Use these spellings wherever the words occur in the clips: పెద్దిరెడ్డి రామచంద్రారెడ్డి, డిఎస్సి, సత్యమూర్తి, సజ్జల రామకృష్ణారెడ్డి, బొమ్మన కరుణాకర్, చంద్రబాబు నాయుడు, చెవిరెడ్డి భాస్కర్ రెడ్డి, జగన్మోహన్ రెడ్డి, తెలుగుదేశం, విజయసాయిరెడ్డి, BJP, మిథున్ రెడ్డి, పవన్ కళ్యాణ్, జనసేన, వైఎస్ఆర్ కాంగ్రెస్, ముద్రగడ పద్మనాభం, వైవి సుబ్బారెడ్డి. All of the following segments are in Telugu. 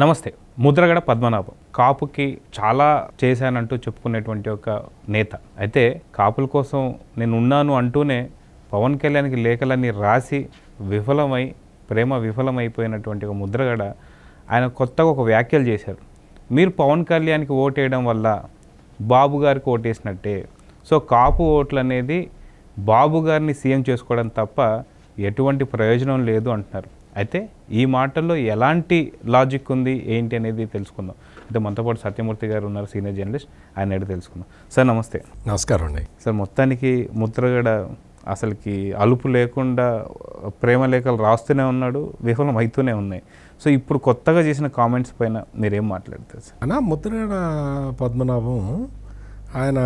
నమస్తే. ముద్రగడ పద్మనాభం కాపుకి చాలా చేశానంటూ చెప్పుకునేటువంటి ఒక నేత. అయితే కాపుల కోసం నేనున్నాను అంటూనే పవన్ కళ్యాణ్కి లేఖలన్నీ రాసి విఫలమై ప్రేమ విఫలమైపోయినటువంటి ఒక ముద్రగడ ఆయన కొత్తగా ఒక వ్యాఖ్యలు చేశారు. మీరు పవన్ కళ్యాణ్కి ఓటేయడం వల్ల బాబు గారికి ఓటేసినట్టే, సో కాపు ఓట్లు అనేది బాబు గారిని సీఎం చేసుకోవడం తప్ప ఎటువంటి ప్రయోజనం లేదు అంటున్నారు. అయితే ఈ మాటల్లో ఎలాంటి లాజిక్ ఉంది ఏంటి అనేది తెలుసుకుందాం. అయితే మనతో పాటు సత్యమూర్తి గారు ఉన్నారు, సీనియర్ జర్నలిస్ట్, ఆయన అడిగి తెలుసుకుందాం. సార్ నమస్తే. నమస్కారం అండి. సార్ మొత్తానికి ముద్రగడ అసలుకి అలుపు లేకుండా ప్రేమ లేఖలు రాస్తూనే ఉన్నాడు, విఫలం అవుతూనే ఉన్నాయి. సో ఇప్పుడు కొత్తగా చేసిన కామెంట్స్ పైన మీరేం మాట్లాడతారు సార్? అన్నా, ముద్రగడ పద్మనాభం ఆయన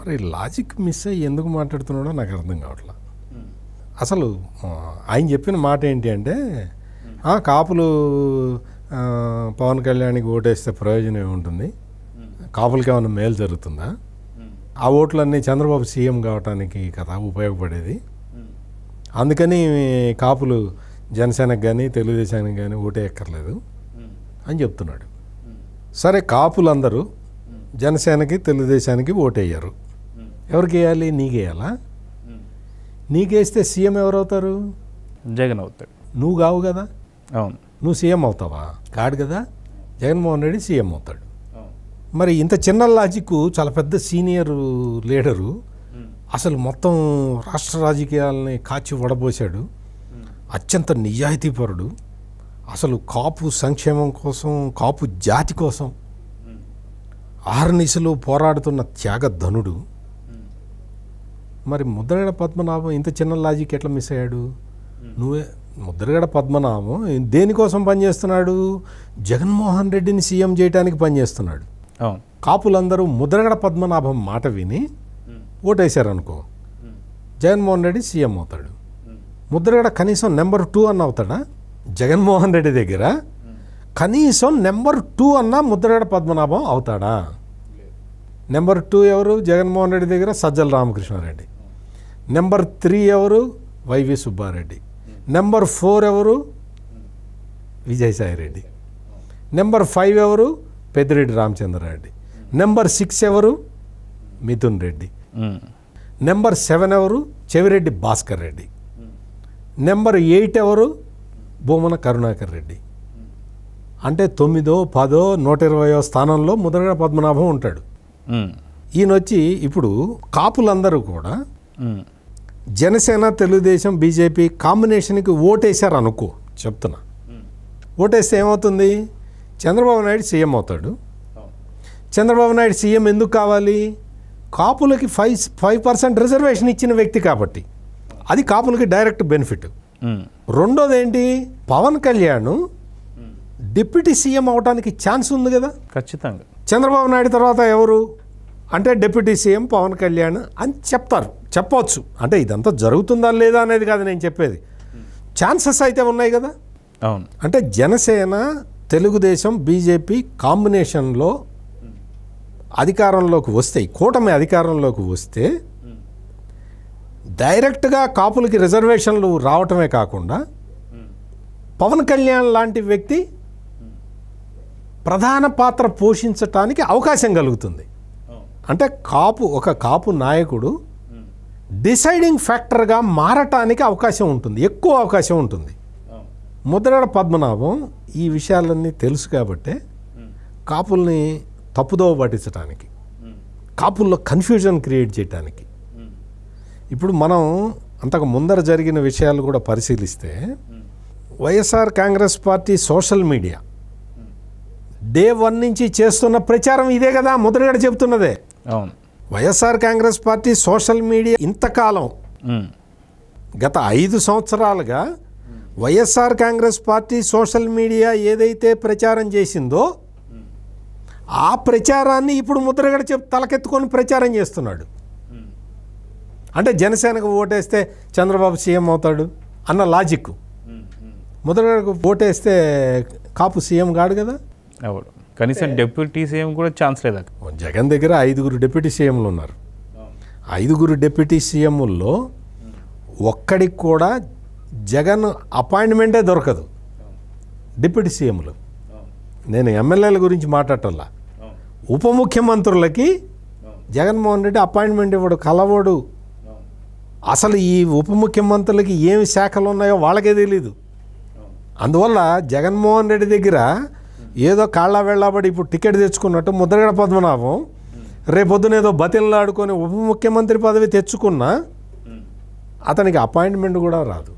మరి లాజిక్ మిస్ అయ్యి ఎందుకు మాట్లాడుతున్నాడో నాకు అర్థం కావట్లేదు. అసలు ఆయన చెప్పిన మాట ఏంటి అంటే, కాపులు పవన్ కళ్యాణ్కి ఓటేస్తే ప్రయోజనం ఏముంటుంది, కాపులకి ఏమైనా మేలు జరుగుతుందా, ఆ ఓట్లన్నీ చంద్రబాబు సీఎం కావడానికి కదా ఉపయోగపడేది, అందుకని కాపులు జనసేనకు కానీ తెలుగుదేశానికి కానీ ఓటే ఎక్కర్లేదు అని చెప్తున్నాడు. సరే, కాపులందరూ జనసేనకి తెలుగుదేశానికి ఓటేయ్యారు. ఎవరికి వేయాలి? నీకేయాలా? నీకేస్తే సీఎం ఎవరవుతారు? జగన్ అవుతాడు. నువ్వు కావు కదా. అవును. నువ్వు సీఎం అవుతావా? కాదు కదా. జగన్మోహన్ రెడ్డి సీఎం అవుతాడు. మరి ఇంత చిన్న లాజిక్ చాలా పెద్ద సీనియర్ లీడరు అసలు మొత్తం రాష్ట్ర రాజకీయాలని కాచి వడబోసాడు. అత్యంత నిజాయితీపరుడు. అసలు కాపు సంక్షేమం కోసం, కాపు జాతి కోసం ఆహర్నిశలు పోరాడుతున్న త్యాగధనుడు. మరి ముద్రగడ పద్మనాభం ఇంత చిన్న లాజిక్ ఎట్లా మిస్ అయ్యాడు? నువ్వే ముద్రగడ పద్మనాభం దేనికోసం పనిచేస్తున్నాడు? జగన్మోహన్ రెడ్డిని సీఎం చేయడానికి పనిచేస్తున్నాడు. కాపులందరూ ముద్రగడ పద్మనాభం మాట విని ఓటేశారనుకో, జగన్మోహన్ రెడ్డి సీఎం అవుతాడు. ముద్రగడ కనీసం నెంబర్ 2 అన్న అవుతాడా? జగన్మోహన్ రెడ్డి దగ్గర కనీసం నెంబర్ 2 అన్న ముద్రగడ పద్మనాభం అవుతాడా? నెంబర్ 2 ఎవరు? జగన్మోహన్ రెడ్డి దగ్గర సజ్జల రామకృష్ణారెడ్డి. నెంబర్ 3 ఎవరు? వైవి సుబ్బారెడ్డి. నెంబర్ 4 ఎవరు? విజయసాయిరెడ్డి. నెంబర్ 5 ఎవరు? పెద్దిరెడ్డి రామచంద్రారెడ్డి. నెంబర్ 6 ఎవరు? మిథున్ రెడ్డి. నెంబర్ 7 ఎవరు? చెవిరెడ్డి భాస్కర్ రెడ్డి. నెంబర్ 8 ఎవరు? బొమ్మన కరుణాకర్ రెడ్డి. అంటే 9, 10, 120 స్థానంలో ముద్రగడ పద్మనాభం ఉంటాడు. ఈయనొచ్చి ఇప్పుడు కాపులందరూ కూడా జనసేన, తెలుగుదేశం, బీజేపీ కాంబినేషన్కి ఓటేశారు అనుకో, చెప్తున్నా. ఓటేస్తే ఏమవుతుంది? చంద్రబాబు నాయుడు సీఎం అవుతాడు. చంద్రబాబు నాయుడు సీఎం ఎందుకు కావాలి? కాపులకి 5% రిజర్వేషన్ ఇచ్చిన వ్యక్తి కాబట్టి. అది కాపులకి డైరెక్ట్ బెనిఫిట్. రెండోది ఏంటి? పవన్ కళ్యాణ్ డిప్యూటీ సీఎం అవడానికి ఛాన్స్ ఉంది కదా. ఖచ్చితంగా చంద్రబాబు నాయుడు తర్వాత ఎవరు అంటే డిప్యూటీ సీఎం పవన్ కళ్యాణ్ అని చెప్తారు, చెప్పవచ్చు. అంటే ఇదంతా జరుగుతుందా లేదా అనేది కాదు నేను చెప్పేది, ఛాన్సెస్ అయితే ఉన్నాయి కదా. అవును. అంటే జనసేన, తెలుగుదేశం, బీజేపీ కాంబినేషన్లో అధికారంలోకి వస్తే, కూటమి అధికారంలోకి వస్తే డైరెక్ట్గా కాపులకి రిజర్వేషన్లు రావటమే కాకుండా పవన్ కళ్యాణ్ లాంటి వ్యక్తి ప్రధాన పాత్ర పోషించటానికి అవకాశం కలుగుతుంది. అంటే కాపు, ఒక కాపు నాయకుడు డిసైడింగ్ ఫ్యాక్టర్గా మారటానికి అవకాశం ఉంటుంది, ఎక్కువ అవకాశం ఉంటుంది. ముద్రగడ పద్మనాభం ఈ విషయాలన్నీ తెలుసు కాబట్టే కాపుల్ని తప్పుదోవ పట్టించడానికి, కాపుల్లో కన్ఫ్యూజన్ క్రియేట్ చేయడానికి. ఇప్పుడు మనం అంతకు ముందర జరిగిన విషయాలు కూడా పరిశీలిస్తే, వైఎస్ఆర్ కాంగ్రెస్ Party social media day 1 నుంచి చేస్తున్న ప్రచారం ఇదే కదా ముద్రగడ చెబుతున్నదే. అవును. వైఎస్ఆర్ కాంగ్రెస్ పార్టీ సోషల్ మీడియా ఇంతకాలం, గత 5 సంవత్సరాలుగా వైఎస్ఆర్ కాంగ్రెస్ పార్టీ సోషల్ మీడియా ఏదైతే ప్రచారం చేసిందో ఆ ప్రచారాన్ని ఇప్పుడు ముద్రగడ తలకెత్తుకొని ప్రచారం చేస్తున్నాడు. అంటే జనసేనకు ఓటేస్తే చంద్రబాబు సీఎం అవుతాడు అన్న లాజిక్. ముద్రగడకు ఓటేస్తే కాపు సీఎం కాడు కదా. అవును. కనీసం డిప్యూటీ సీఎం కూడా ఛాన్స్ లేదా? జగన్ దగ్గర 5గురు డిప్యూటీ సీఎంలు ఉన్నారు. 5గురు డిప్యూటీ సీఎంల్లో ఒక్కడికి కూడా జగన్ అపాయింట్మెంటే దొరకదు. డిప్యూటీ సీఎంలు, నేను ఎమ్మెల్యేల గురించి మాట్లాడటంలా, ఉప ముఖ్యమంత్రులకి జగన్మోహన్ రెడ్డి అపాయింట్మెంట్ ఇవ్వడు, కలవడు. అసలు ఈ ఉప ముఖ్యమంత్రులకి ఏమి శాఖలు ఉన్నాయో వాళ్ళకే తెలీదు. అందువల్ల జగన్మోహన్ రెడ్డి దగ్గర ఏదో కాళ్ళ వెళ్ళబడి ఇప్పుడు టికెట్ తెచ్చుకున్నట్టు ముద్రగడ పద్మనాభం రేపొద్దునేదో బతిలాడుకొని ఉప ముఖ్యమంత్రి పదవి తెచ్చుకున్నా అతనికి అపాయింట్మెంట్ కూడా రాదు.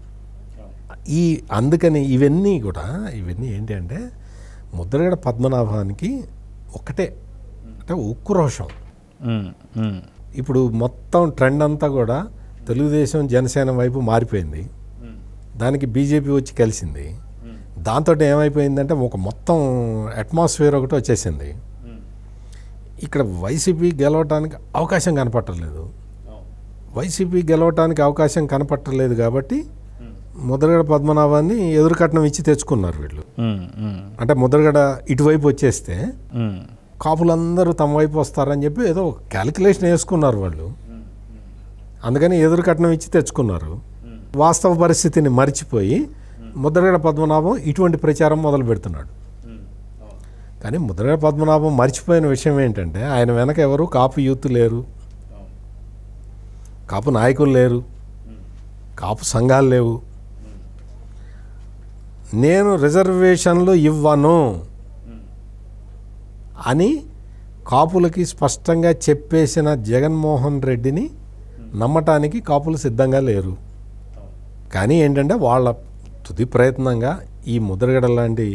అందుకని ఇవన్నీ ఏంటంటే ముద్రగడ పద్మనాభానికి ఒకటే అంటే ఉక్రోషం. ఇప్పుడు మొత్తం ట్రెండ్ అంతా కూడా తెలుగుదేశం జనసేన వైపు మారిపోయింది, దానికి బీజేపీ వచ్చి కలిసింది. దాంతో ఏమైపోయిందంటే ఒక మొత్తం అట్మాస్ఫియర్ ఒకటి వచ్చేసింది. ఇక్కడ వైసీపీ గెలవటానికి అవకాశం కనపట్టలేదు. కాబట్టి ముద్రగడ పద్మనాభాన్ని ఎదురుకట్నం ఇచ్చి తెచ్చుకున్నారు వీళ్ళు. అంటే ముద్రగడ ఇటువైపు వచ్చేస్తే కాపులందరూ తమ వైపు వస్తారని చెప్పి ఏదో క్యాలిక్యులేషన్ వేసుకున్నారు వాళ్ళు. అందుకని ఎదురుకట్నం ఇచ్చి తెచ్చుకున్నారు. వాస్తవ పరిస్థితిని మర్చిపోయి ముద్రగడ పద్మనాభం ఇటువంటి ప్రచారం మొదలు పెడుతున్నాడు. కానీ ముద్రగడ పద్మనాభం మర్చిపోయిన విషయం ఏంటంటే ఆయన వెనక ఎవరు కాపు యూత్ లేరు, కాపు నాయకులు లేరు, కాపు సంఘాలు లేవు. నేను రిజర్వేషన్లు ఇవ్వను అని కాపులకి స్పష్టంగా చెప్పేసిన జగన్మోహన్ రెడ్డిని నమ్మటానికి కాపులు సిద్ధంగా లేరు. కానీ ఏంటంటే వాళ్ళ తుది ప్రయత్నంగా ఈ ముద్రగడ లాంటి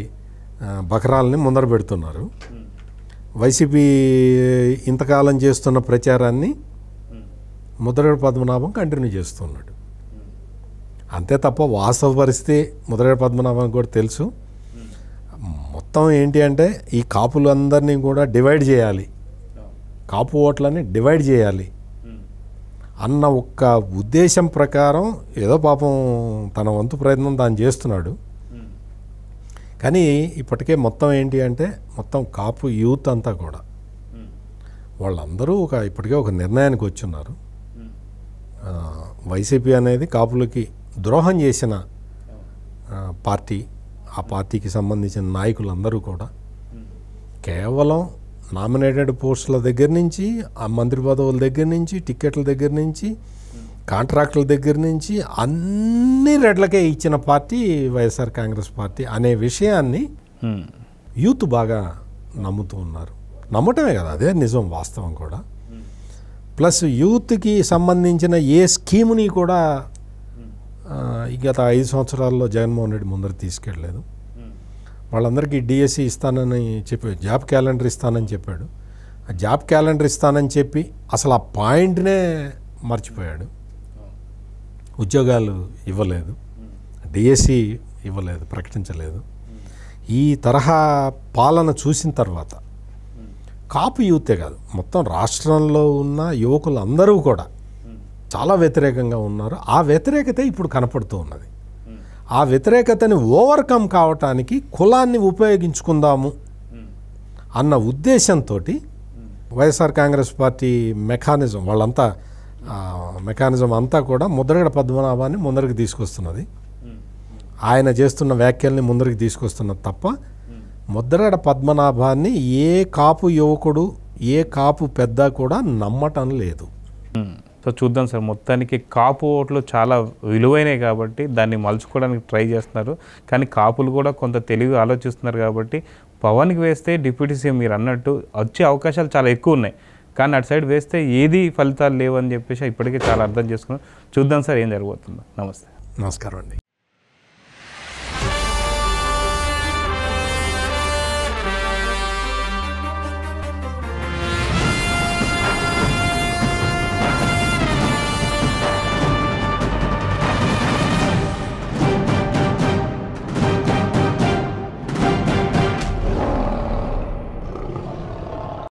బకరాలని ముందర పెడుతున్నారు. వైసీపీ ఇంతకాలం చేస్తున్న ప్రచారాన్ని ముద్రగడ పద్మనాభం కంటిన్యూ చేస్తున్నాడు అంతే తప్ప వాస్తవ పరిస్థితి ముద్రగడ పద్మనాభానికి కూడా తెలుసు. మొత్తం ఏంటి అంటే ఈ కాపులందరినీ కూడా డివైడ్ చేయాలి, కాపు ఓట్లని డివైడ్ చేయాలి అన్న ఒక్క ఉద్దేశం ప్రకారం ఏదో పాపం తన వంతు ప్రయత్నం తాను చేస్తున్నాడు. కానీ ఇప్పటికే మొత్తం ఏంటి అంటే మొత్తం కాపు యూత్ అంతా కూడా వాళ్ళందరూ ఇప్పటికే ఒక నిర్ణయానికి వచ్చున్నారు. వైసీపీ అనేది కాపులకి ద్రోహం చేసిన పార్టీ, ఆ పార్టీకి సంబంధించిన నాయకులందరూ కూడా కేవలం నామినేటెడ్ పోస్టుల దగ్గర నుంచి, ఆ మంత్రి పదవుల దగ్గర నుంచి, టిక్కెట్ల దగ్గర నుంచి, కాంట్రాక్టుల దగ్గర నుంచి అన్ని రెడ్లకే ఇచ్చిన పార్టీ వైఎస్ఆర్ కాంగ్రెస్ పార్టీ అనే విషయాన్ని యూత్ బాగా నమ్ముతూ ఉన్నారు. నమ్మటమే కదా, అదే నిజం వాస్తవం కూడా. ప్లస్ యూత్కి సంబంధించిన ఏ స్కీమ్ని కూడా గత 5 సంవత్సరాల్లో జగన్మోహన్ రెడ్డి ముందర తీసుకెళ్ళలేదు. వాళ్ళందరికీ డిఎస్సి ఇస్తానని చెప్పాడు, జాబ్ క్యాలెండర్ ఇస్తానని చెప్పాడు. ఆ జాబ్ క్యాలెండర్ ఇస్తానని చెప్పి అసలు ఆ పాయింట్నే మర్చిపోయాడు. ఉద్యోగాలు ఇవ్వలేదు, డిఎస్సి ఇవ్వలేదు, ప్రకటించలేదు. ఈ తరహా పాలన చూసిన తర్వాత కాపు యూతే కాదు మొత్తం రాష్ట్రంలో ఉన్న యువకులు అందరూ కూడా చాలా వ్యతిరేకంగా ఉన్నారు. ఆ వ్యతిరేకత ఇప్పుడు కనపడుతూ ఉన్నది. ఆ వ్యతిరేకతని ఓవర్కమ్ కావటానికి కులాన్ని ఉపయోగించుకుందాము అన్న ఉద్దేశంతో వైఎస్ఆర్ కాంగ్రెస్ పార్టీ మెకానిజం వాళ్ళంతా మెకానిజం అంతా కూడా ముద్రగడ పద్మనాభాన్ని ముందరికి తీసుకొస్తున్నది, ఆయన చేస్తున్న వ్యాఖ్యల్ని ముందరికి తీసుకొస్తున్నది తప్ప ముద్రగడ పద్మనాభాన్ని ఏ కాపు యువకుడు, ఏ కాపు పెద్ద కూడా నమ్మటం లేదు. సో చూద్దాం సార్, మొత్తానికి కాపు ఓట్లు చాలా విలువైనవి కాబట్టి దాన్ని మలుచుకోవడానికి ట్రై చేస్తున్నారు. కానీ కాపులు కూడా కొంత తెలివి ఆలోచిస్తున్నారు కాబట్టి పవన్కి వేస్తే డిప్యూటీ సీఎం మీరు అన్నట్టు వచ్చే అవకాశాలు చాలా ఎక్కువ ఉన్నాయి. కానీ అటు సైడ్ వేస్తే ఏది ఫలితాలు లేవని చెప్పేసి ఇప్పటికే చాలా అర్థం చేసుకున్నాం. చూద్దాం సార్ ఏం జరగబోతుందో. నమస్తే. నమస్కారం అండి.